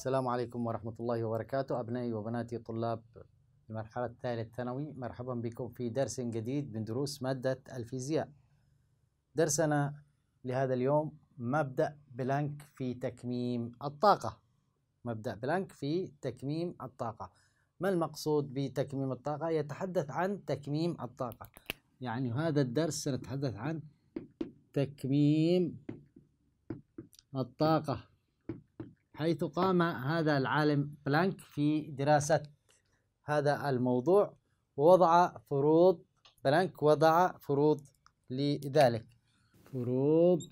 السلام عليكم ورحمة الله وبركاته أبنائي وبناتي طلاب المرحلة الثالث ثانوي، مرحبا بكم في درس جديد من دروس مادة الفيزياء. درسنا لهذا اليوم مبدأ بلانك في تكميم الطاقة. مبدأ بلانك في تكميم الطاقة، ما المقصود بتكميم الطاقة؟ يتحدث عن تكميم الطاقة، يعني هذا الدرس سنتحدث عن تكميم الطاقة، حيث قام هذا العالم بلانك في دراسة هذا الموضوع ووضع فروض. بلانك وضع فروض لذلك، فروض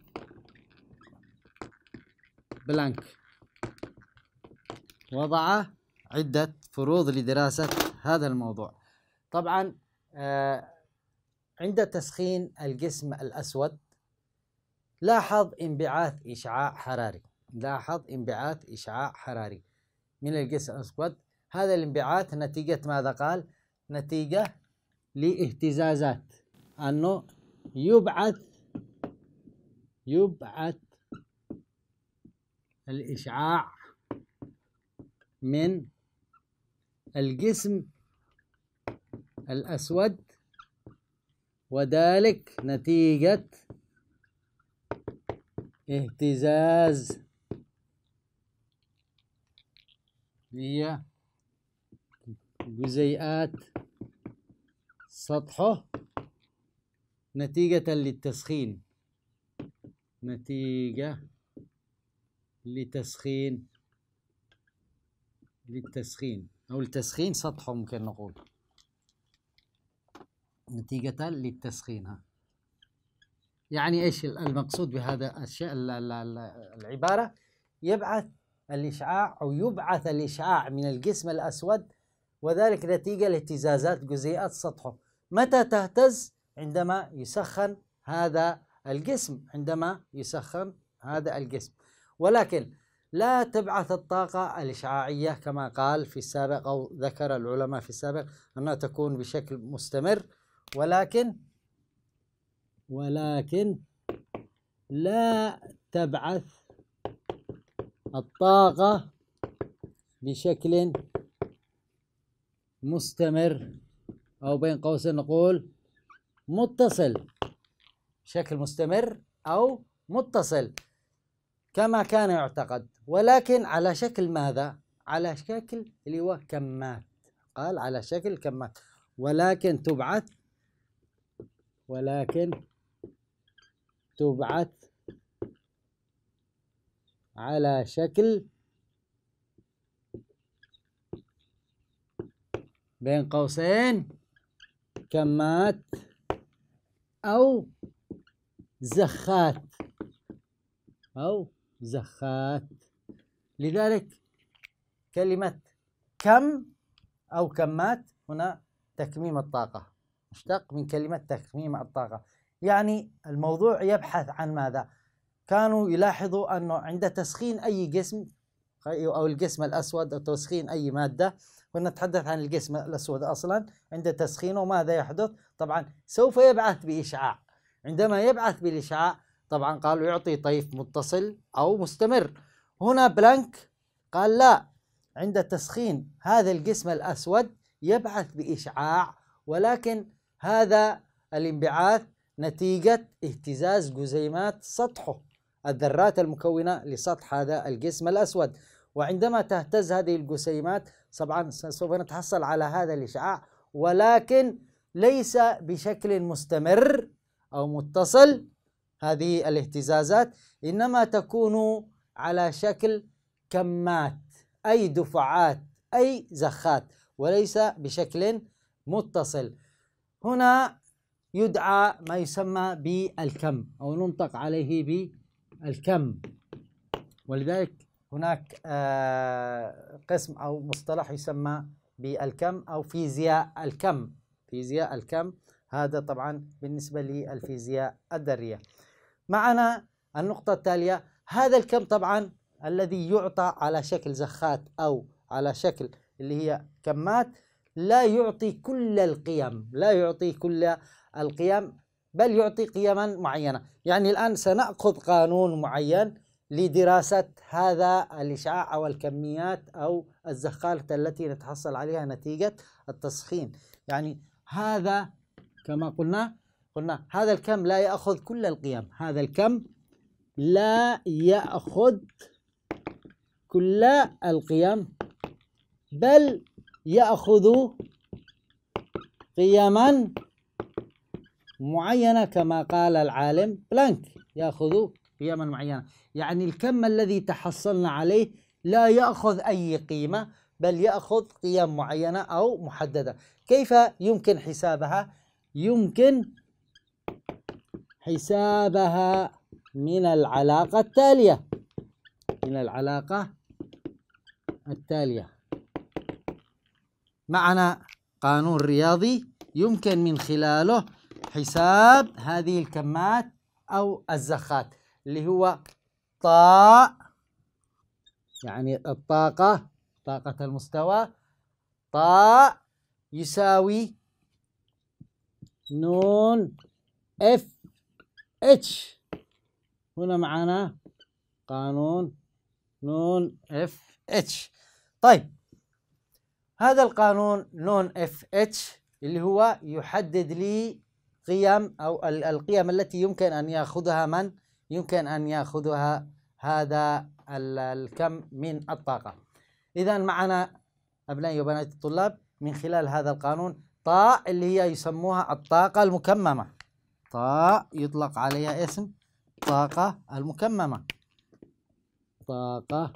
بلانك، وضع عدة فروض لدراسة هذا الموضوع. طبعا عند تسخين الجسم الأسود لاحظ انبعاث إشعاع حراري، لاحظ انبعاث إشعاع حراري من الجسم الأسود. هذا الانبعاث نتيجة ماذا؟ قال نتيجة لاهتزازات، أنه يبعث الإشعاع من الجسم الأسود، وذلك نتيجة اهتزاز، هي جزيئات سطحه نتيجة للتسخين، نتيجة للتسخين أو التسخين سطحه، ممكن نقول نتيجة للتسخين. ها يعني ايش المقصود بهذا الشيء؟ العبارة يبعث الإشعاع أو يبعث الإشعاع من الجسم الأسود وذلك نتيجة لاهتزازات جزيئات سطحه. متى تهتز؟ عندما يسخن هذا الجسم، عندما يسخن هذا الجسم. ولكن لا تبعث الطاقة الإشعاعية كما قال في السابق أو ذكر العلماء في السابق أنها تكون بشكل مستمر، ولكن لا تبعث الطاقة بشكل مستمر، أو بين قوسين نقول متصل، بشكل مستمر أو متصل كما كان يعتقد، ولكن على شكل ماذا؟ على شكل اللي هو كمات، قال على شكل كمات. ولكن تبعث على شكل بين قوسين كمات أو زخات، لذلك كلمة كم أو كمات هنا تكميم الطاقة، مشتق من كلمة تكميم الطاقة. يعني الموضوع يبحث عن ماذا؟ كانوا يلاحظوا أنه عند تسخين أي جسم أو الجسم الأسود أو تسخين أي مادة، ونتحدث عن الجسم الأسود أصلا، عند تسخينه ماذا يحدث؟ طبعا سوف يبعث بإشعاع. عندما يبعث بالإشعاع طبعا قالوا يعطي طيف متصل أو مستمر. هنا بلانك قال لا، عند تسخين هذا الجسم الأسود يبعث بإشعاع، ولكن هذا الانبعاث نتيجة اهتزاز جزيئات سطحه، الذرات المكونة لسطح هذا الجسم الأسود. وعندما تهتز هذه الجسيمات طبعا سوف نتحصل على هذا الإشعاع، ولكن ليس بشكل مستمر أو متصل هذه الاهتزازات، إنما تكون على شكل كمات أي دفعات أي زخات، وليس بشكل متصل. هنا يدعى ما يسمى بالكم أو ننطق عليه بالكم، ولذلك هناك قسم أو مصطلح يسمى بالكم أو فيزياء الكم، فيزياء الكم. هذا طبعا بالنسبة للفيزياء الذرية. معنا النقطة التالية، هذا الكم طبعا الذي يعطى على شكل زخات أو على شكل اللي هي كمات لا يعطي كل القيم، بل يعطي قيما معينة. يعني الآن سنأخذ قانون معين لدراسة هذا الإشعاع أو الكميات أو الزخارف التي نتحصل عليها نتيجة التسخين. يعني هذا كما قلنا هذا الكم لا يأخذ كل القيم، هذا الكم لا يأخذ كل القيم بل يأخذ قيما معينة كما قال العالم بلانك، يأخذ قيما معينة. يعني الكم الذي تحصلنا عليه لا يأخذ أي قيمة بل يأخذ قيم معينة أو محددة. كيف يمكن حسابها؟ يمكن حسابها من العلاقة التالية، من العلاقة التالية. معنا قانون رياضي يمكن من خلاله حساب هذه الكمات أو الزخات، اللي هو طاء يعني الطاقة، طاقة المستوى، طاء يساوي نون اف اتش. هنا معنا قانون نون اف اتش. طيب هذا القانون نون اف اتش اللي هو يحدد لي قيم أو القيم التي يمكن أن يأخذها من؟ يمكن أن يأخذها هذا الكم من الطاقة. إذا معنا أبنائي وبنات الطلاب من خلال هذا القانون طاء اللي هي يسموها الطاقة المكممة، طاء يطلق عليها اسم طاقة المكممة، طاقة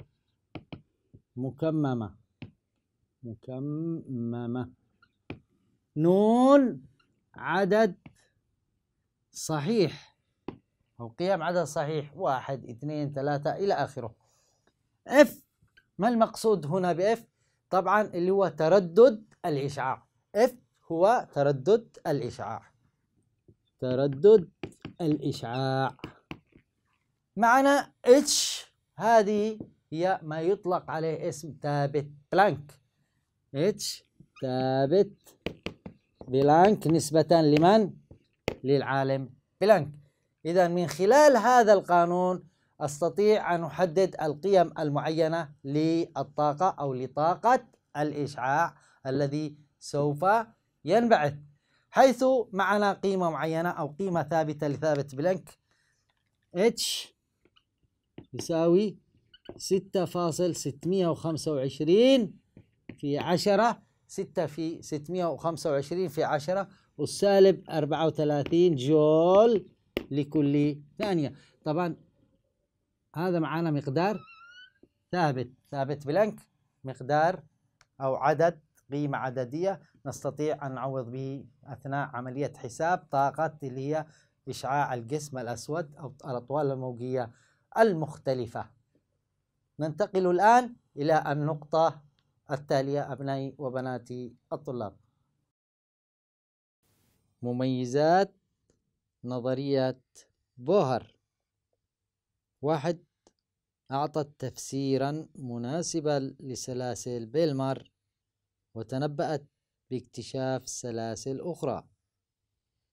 مكممة، مكممة. نون عدد صحيح أو قيم عدد صحيح، 1 2 3 إلى آخره. اف ما المقصود هنا باف؟ طبعا اللي هو تردد الإشعاع، اف هو تردد الإشعاع، تردد الإشعاع. معنا اتش هذه هي ما يطلق عليه اسم ثابت بلانك، اتش ثابت بلانك نسبة لمن؟ للعالم بلانك. إذا من خلال هذا القانون أستطيع أن أحدد القيم المعينة للطاقة أو لطاقة الإشعاع الذي سوف ينبعث، حيث معنا قيمة معينة أو قيمة ثابتة لثابت بلانك H يساوي 6.625 في 10، 6 في 625 في 10 والسالب 34 جول لكل ثانية. طبعا هذا معنا مقدار ثابت بلانك، مقدار أو عدد قيمة عددية نستطيع أن نعوض به أثناء عملية حساب طاقة اللي هي إشعاع الجسم الأسود أو الأطوال الموجية المختلفة. ننتقل الآن إلى النقطة التالية أبنائي وبناتي الطلاب، مميزات نظرية بوهر. 1، أعطت تفسيرا مناسبا لسلاسل بيلمر وتنبأت باكتشاف سلاسل أخرى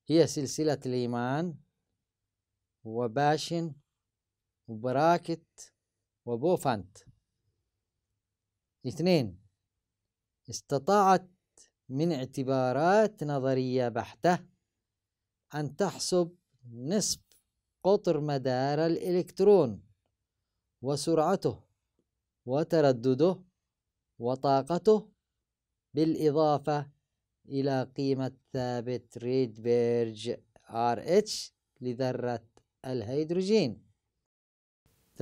هي سلسلة ليمان وباشن وبراكت وبوفانت. 2، استطاعت من اعتبارات نظرية بحتة أن تحسب نصف قطر مدار الإلكترون وسرعته وتردده وطاقته، بالإضافة إلى قيمة ثابت ريدبرج RH لذرة الهيدروجين. 3،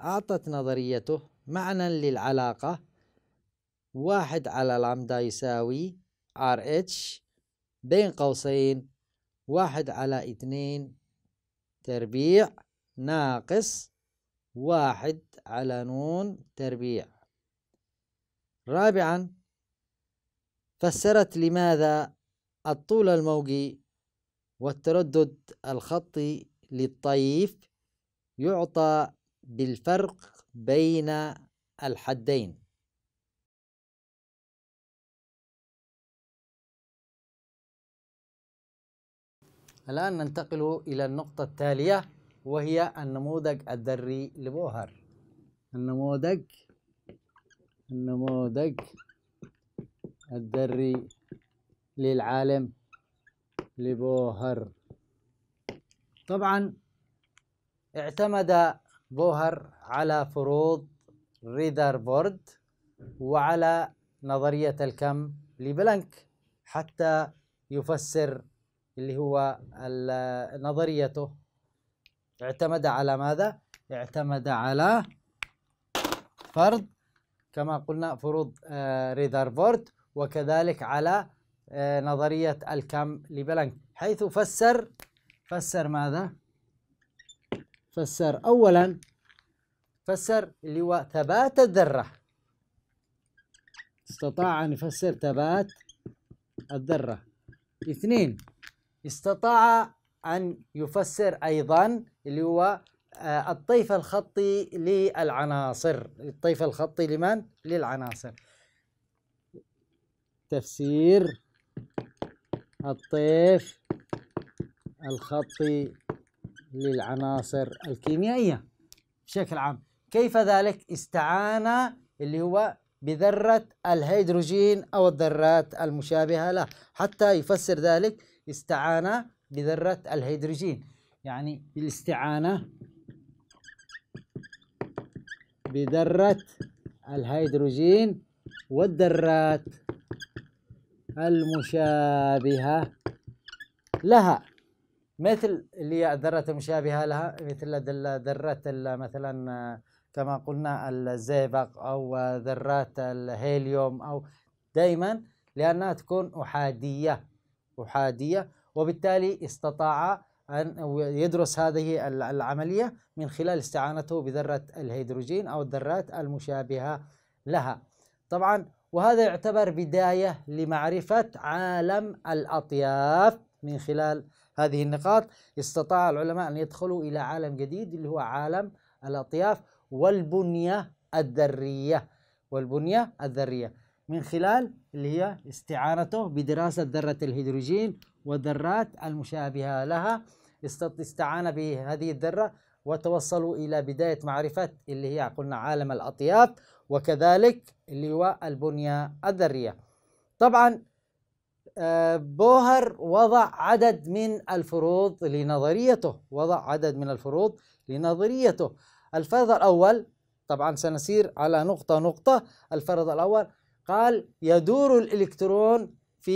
أعطت نظريته معنى للعلاقة 1 على لامدا يساوي RH بين قوسين 1/2 ناقص 1/ن. 4، فسرت لماذا الطول الموجي والتردد الخطي للطيف يعطى بالفرق بين الحدين. الآن ننتقل إلى النقطة التالية وهي النموذج الذري لبوهر. النموذج الذري للعالم لبوهر. طبعا اعتمد بوهر على فروض ريذرفورد وعلى نظرية الكم لبلانك حتى يفسر اللي هو نظريته. اعتمد على ماذا؟ اعتمد على فرض كما قلنا فروض ريذرفورد، وكذلك على نظرية الكم لبلانك، حيث فسر ماذا؟ فسر أولا اللي هو ثبات الذرة. استطاع أن يفسر ثبات الذرة. اثنين، استطاع أن يفسر أيضا اللي هو الطيف الخطي للعناصر. الطيف الخطي لمن؟ للعناصر. تفسير الطيف الخطي للعناصر الكيميائية بشكل عام. كيف ذلك؟ استعان اللي هو بذرة الهيدروجين أو الذرات المشابهة له، حتى يفسر ذلك استعان بذرة الهيدروجين، يعني بالاستعانة بذرة الهيدروجين والذرات المشابهة لها، مثل اللي هي الذرات المشابهة لها مثل ذرة مثلا كما قلنا الزئبق أو ذرات الهيليوم، أو دائما لأنها تكون أحادية، وبالتالي استطاع أن يدرس هذه العملية من خلال استعانته بذرة الهيدروجين أو الذرات المشابهة لها. طبعا وهذا يعتبر بداية لمعرفة عالم الأطياف. من خلال هذه النقاط استطاع العلماء أن يدخلوا إلى عالم جديد اللي هو عالم الأطياف والبنية الذرية، من خلال اللي هي استعانته بدراسة ذرة الهيدروجين والذرات المشابهة لها. استعان بهذه الذرة وتوصلوا إلى بداية معرفة اللي هي قلنا عالم الأطياف، وكذلك اللي هو البنية الذرية. طبعا بوهر وضع عدد من الفروض لنظريته، الفرض الأول، طبعا سنسير على نقطة نقطة. الفرض الأول قال يدور الإلكترون في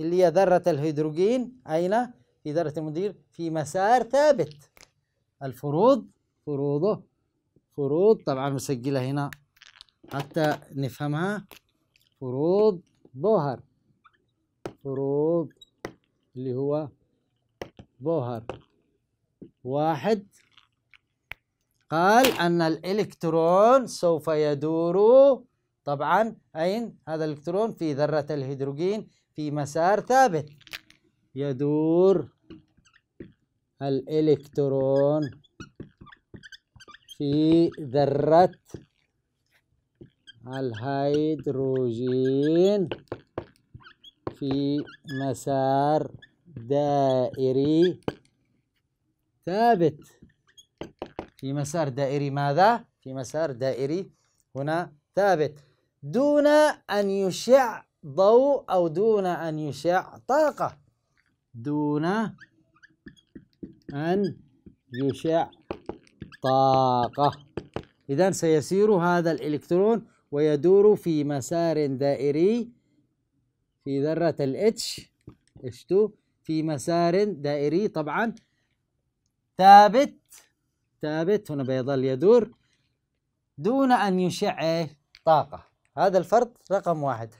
اللي هي ذرة الهيدروجين أين؟ في ذرة المدير في مسار ثابت. الفروض فروض طبعا مسجلة هنا حتى نفهمها. فروض بوهر، واحد، قال أن الإلكترون سوف يدور طبعا أين هذا الإلكترون؟ في ذرة الهيدروجين في مسار ثابت. يدور الإلكترون في ذرة الهيدروجين في مسار دائري ثابت. في مسار دائري ماذا؟ في مسار دائري هنا ثابت، دون أن يشع ضوء أو دون أن يشع طاقة. إذن سيسير هذا الإلكترون ويدور في مسار دائري في ذرة الاتش H2 في مسار دائري طبعا ثابت. هنا بيظل يدور دون أن يشع طاقة. هذا الفرض رقم واحد.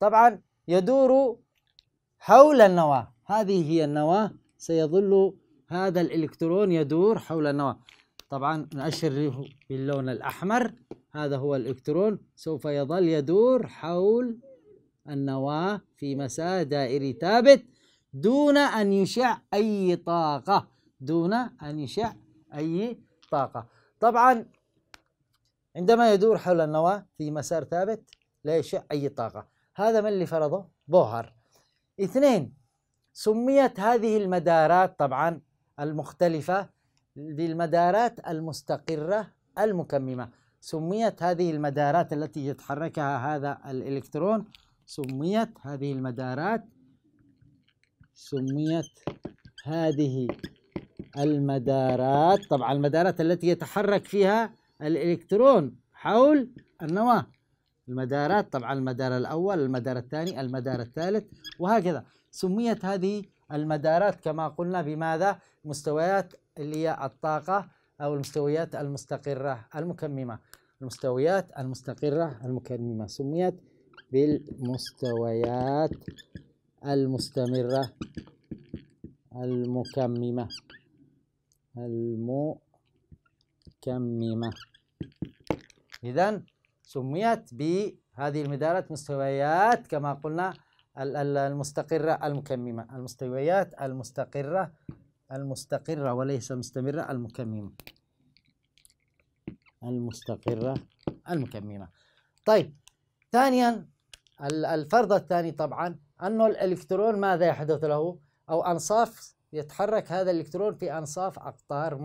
طبعا يدور حول النواة، هذه هي النواة، سيظل هذا الإلكترون يدور حول النواة. طبعا نأشر باللون الأحمر، هذا هو الإلكترون سوف يظل يدور حول النواة في مسار دائري ثابت دون أن يشع أي طاقة، طبعا عندما يدور حول النواة في مسار ثابت لا يشع أي طاقة. هذا ما اللي فرضه بوهر. اثنين، سميت هذه المدارات طبعا المختلفة للمدارات المستقرة المكممة. سميت هذه المدارات التي يتحركها هذا الإلكترون، سميت هذه المدارات طبعا المدارات التي يتحرك فيها الإلكترون حول النواة. المدارات طبعا المدار الأول، المدار الثاني، المدار الثالث، وهكذا. سميت هذه المدارات كما قلنا بماذا؟ مستويات اللي هي الطاقة أو المستويات المستقرة المكممة. المستويات المستقرة المكممة سميت بالمستويات المستمرة المكممة. إذن سميت بهذه المدارات مستويات كما قلنا المستقرة المكممة، المستويات المستقرة وليس مستمرة المكممة، المستقرة المكممة. طيب ثانيا الفرض الثاني طبعا أنه الإلكترون ماذا يحدث له؟ أو أنصاف، يتحرك هذا الإلكترون في أنصاف أقطار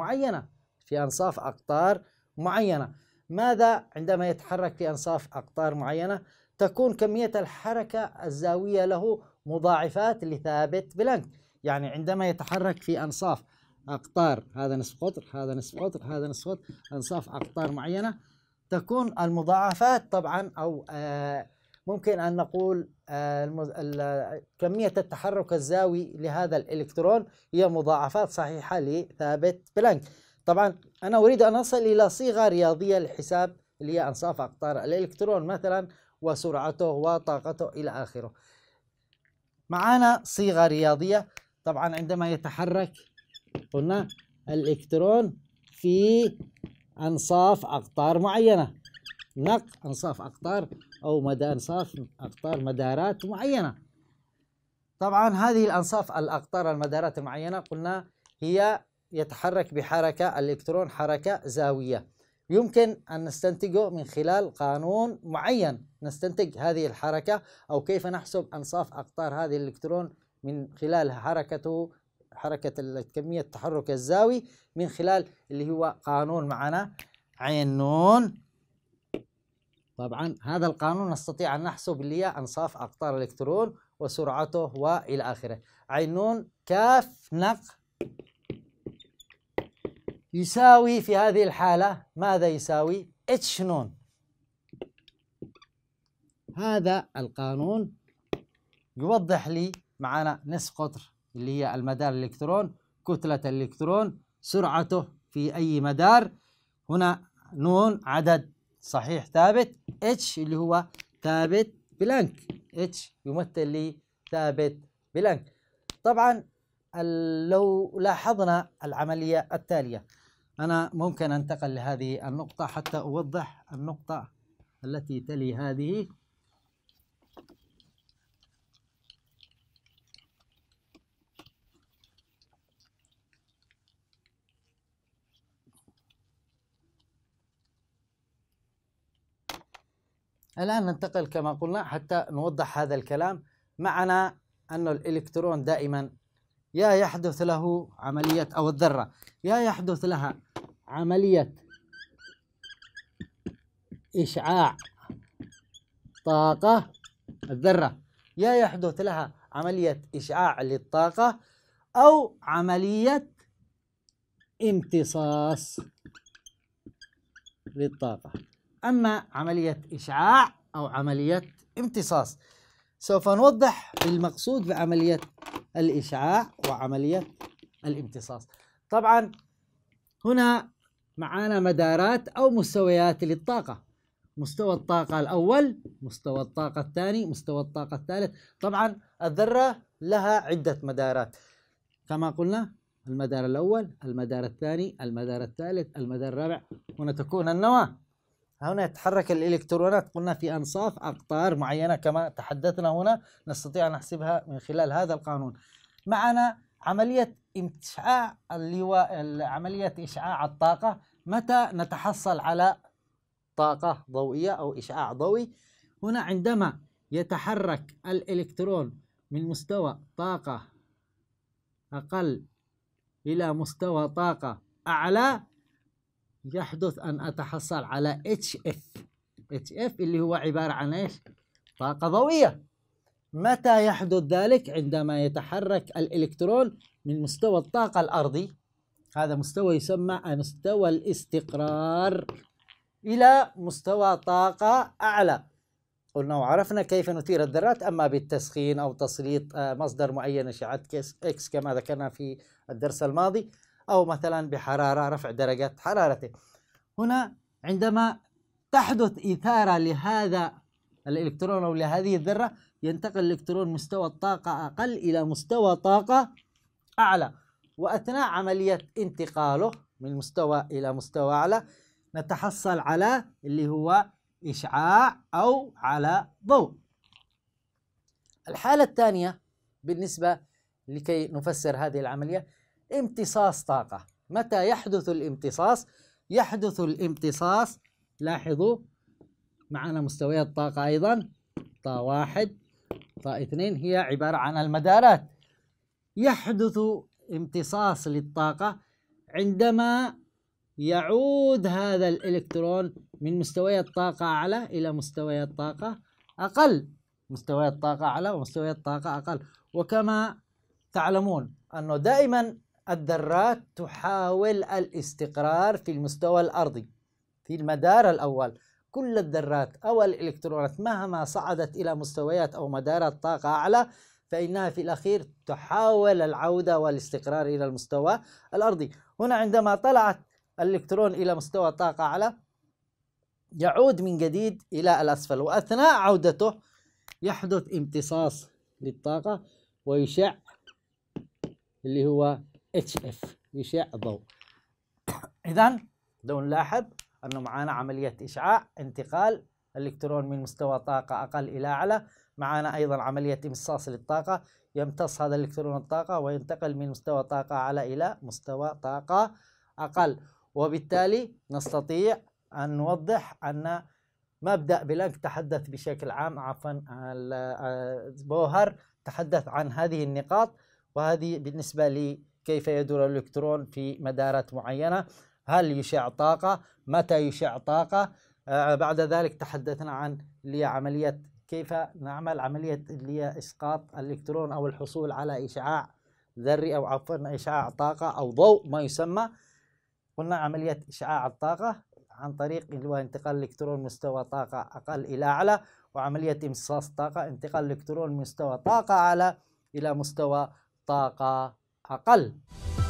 معينة، ماذا عندما يتحرك في أنصاف أقطار معينة؟ تكون كمية الحركة الزاوية له مضاعفات لثابت بلانك. يعني عندما يتحرك في أنصاف أقطار، هذا نصف قطر، هذا نصف قطر، هذا نصف قطر، أنصاف أقطار معينة، تكون المضاعفات طبعا أو ممكن أن نقول كمية التحرك الزاوي لهذا الإلكترون هي مضاعفات صحيحة لثابت بلانك. طبعا أنا أريد أن أصل إلى صيغة رياضية لحساب اللي هي أنصاف أقطار الإلكترون مثلا وسرعته وطاقته إلى آخره. معانا صيغة رياضية طبعا عندما يتحرك قلنا الإلكترون في أنصاف أقطار معينة، أنصاف أقطار أو مدارات معينة. طبعا هذه الأنصاف الأقطار المدارات المعينة قلنا هي يتحرك بحركة الإلكترون حركة زاوية، يمكن أن نستنتجه من خلال قانون معين، نستنتج هذه الحركة أو كيف نحسب أنصاف أقطار هذا الإلكترون من خلال حركته، حركة كمية التحرك الزاوي من خلال اللي هو قانون معنا عين نون. طبعا هذا القانون نستطيع أن نحسب اللي هي أنصاف أقطار الإلكترون وسرعته وإلى آخره. عين نون كاف نق يساوي في هذه الحالة ماذا يساوي؟ اتش نون. هذا القانون يوضح لي معنا نصف قطر اللي هي المدار الإلكترون، كتلة الإلكترون، سرعته في أي مدار. هنا نون عدد صحيح ثابت، اتش اللي هو ثابت بلانك، اتش يمثل لي ثابت بلانك. طبعا لو لاحظنا العملية التالية، أنا ممكن أنتقل لهذه النقطة حتى أوضح النقطة التي تلي هذه. الآن ننتقل كما قلنا حتى نوضح هذا الكلام. معنا أن الإلكترون دائما يا يحدث له عملية، أو الذرة يا يحدث لها عملية إشعاع طاقة، الذرة يا يحدث لها عملية إشعاع للطاقة أو عملية امتصاص للطاقة. أما عملية إشعاع أو عملية امتصاص، سوف نوضح المقصود بعملية الإشعاع وعملية الامتصاص. طبعا هنا معانا مدارات أو مستويات للطاقة، مستوى الطاقة الأول، مستوى الطاقة الثاني، مستوى الطاقة الثالث. طبعا الذرة لها عدة مدارات كما قلنا، المدار الأول، المدار الثاني، المدار الثالث، المدار الرابع. هنا تكون النواة، هنا يتحرك الإلكترونات قلنا في أنصاف أقطار معينة كما تحدثنا، هنا نستطيع أن نحسبها من خلال هذا القانون. معنا عملية إشعاع اللي هو عملية إشعاع الطاقة. متى نتحصل على طاقة ضوئية أو إشعاع ضوئي؟ هنا عندما يتحرك الإلكترون من مستوى طاقة أقل إلى مستوى طاقة أعلى يحدث أن أتحصل على HF. HF اللي هو عبارة عن إيش؟ طاقة ضوئية. متى يحدث ذلك؟ عندما يتحرك الإلكترون من مستوى الطاقة الأرضي، هذا مستوى يسمى مستوى الاستقرار، إلى مستوى طاقة أعلى. قلنا وعرفنا كيف نثير الذرات، أما بالتسخين أو تسليط مصدر معين أشعة إكس كما ذكرنا في الدرس الماضي، أو مثلا بحرارة، رفع درجات حرارته. هنا عندما تحدث إثارة لهذا الإلكترون أو لهذه الذرة، ينتقل الإلكترون مستوى الطاقة أقل إلى مستوى طاقة أعلى، وأثناء عملية انتقاله من مستوى إلى مستوى أعلى نتحصل على اللي هو إشعاع أو على ضوء. الحالة الثانية بالنسبة لكي نفسر هذه العملية، امتصاص طاقة. متى يحدث الامتصاص؟ يحدث الامتصاص، لاحظوا معنا مستويات الطاقة أيضا، طا 1 طا 2 هي عبارة عن المدارات. يحدث امتصاص للطاقة عندما يعود هذا الإلكترون من مستويات طاقة أعلى إلى مستويات طاقة أقل، مستويات طاقة أعلى ومستويات طاقة أقل. وكما تعلمون أنه دائما الذرات تحاول الاستقرار في المستوى الأرضي في المدار الأول. كل الذرات أو الإلكترونات مهما صعدت إلى مستويات أو مدارات طاقة أعلى، فإنها في الأخير تحاول العودة والاستقرار إلى المستوى الأرضي. هنا عندما طلعت الإلكترون إلى مستوى طاقة أعلى، يعود من جديد إلى الأسفل، وأثناء عودته يحدث امتصاص للطاقة ويشع اللي هو HF، يشع ضوء. إذن لو نلاحظ أنه معانا عملية إشعاع، انتقال الإلكترون من مستوى طاقة أقل إلى أعلى، معانا أيضا عملية امتصاص للطاقة، يمتص هذا الإلكترون الطاقة وينتقل من مستوى طاقة أعلى إلى مستوى طاقة أقل. وبالتالي نستطيع أن نوضح أن مبدأ بلانك تحدث بشكل عام، عفوا بوهر تحدث عن هذه النقاط، وهذه بالنسبة لكيف يدور الإلكترون في مدارات معينة، هل يشع طاقة، متى يشع طاقة. بعد ذلك تحدثنا عن عملية كيف نعمل عملية إسقاط الإلكترون أو الحصول على إشعاع ذري أو عفوا إشعاع طاقة أو ضوء ما يسمى. قلنا عملية إشعاع الطاقة عن طريق اللي هو انتقال الإلكترون مستوى طاقة أقل إلى أعلى، وعملية امتصاص الطاقة انتقال الإلكترون مستوى طاقة أعلى إلى مستوى طاقة أقل.